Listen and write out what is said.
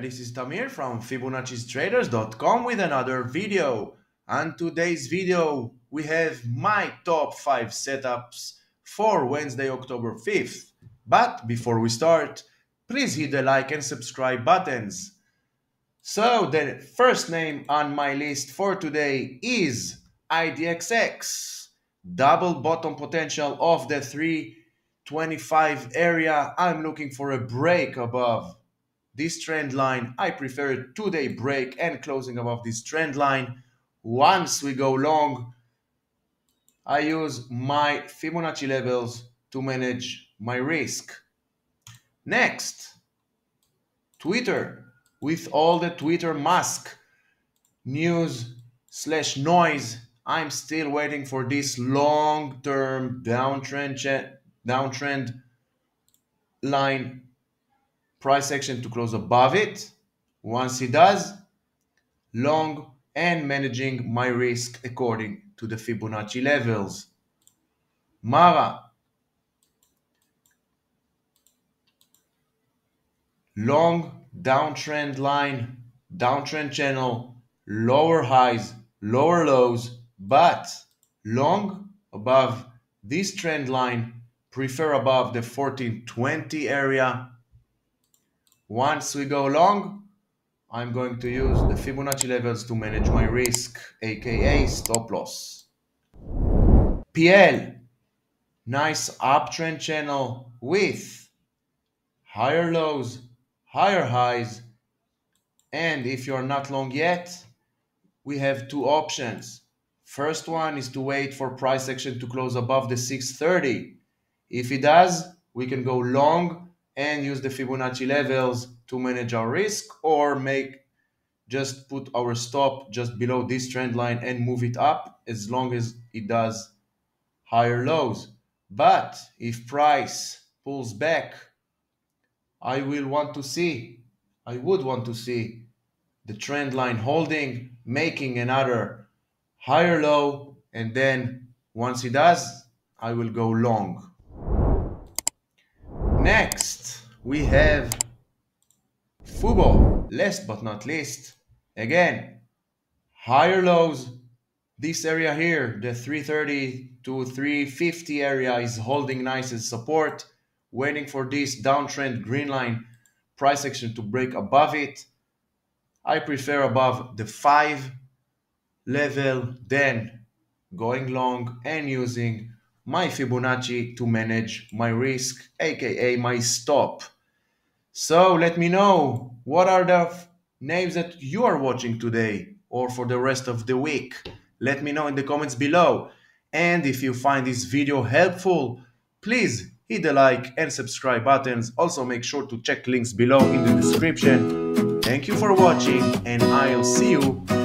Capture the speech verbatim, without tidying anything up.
this is Tamir from Fibonacci Traders dot com with another video. And today's video we have my top five setups for Wednesday, October fifth. But before we start, please hit the like and subscribe buttons. So the first name on my list for today is I D X X. Double bottom potential of the three twenty-five area. I'm looking for a break above this trend line. I prefer a two-day break and closing above this trend line. Once we go long, I use my Fibonacci levels to manage my risk. Next, Twitter, with all the Twitter Musk news slash noise. I'm still waiting for this long-term downtrend downtrend line price action to close above it. Once it does, long and managing my risk according to the Fibonacci levels. MARA, long downtrend line, downtrend channel, lower highs, lower lows, but long above this trend line, prefer above the fourteen twenty area. Once we go long, I'm going to use the Fibonacci levels to manage my risk, aka stop loss. P L, nice uptrend channel with higher lows, higher highs, and if you're not long yet, we have two options. First one is to wait for price action to close above the six thirty. If it does, we can go long and use the Fibonacci levels to manage our risk, or make just put our stop just below this trend line and move it up as long as it does higher lows. But if price pulls back, I will want to see, I would want to see the trend line holding, making another higher low, and then once it does, I will go long. Next, we have FUBO, last but not least. Again, higher lows. This area here, the three thirty to three fifty area, is holding nice as support, waiting for this downtrend green line price action to break above it. I prefer above the five level, then going long and using my Fibonacci to manage my risk, aka my stop. So let me know what are the names that you are watching today or for the rest of the week. Let me know in the comments below. And if you find this video helpful, please hit the like and subscribe buttons. Also make sure to check links below in the description. Thank you for watching, and I'll see you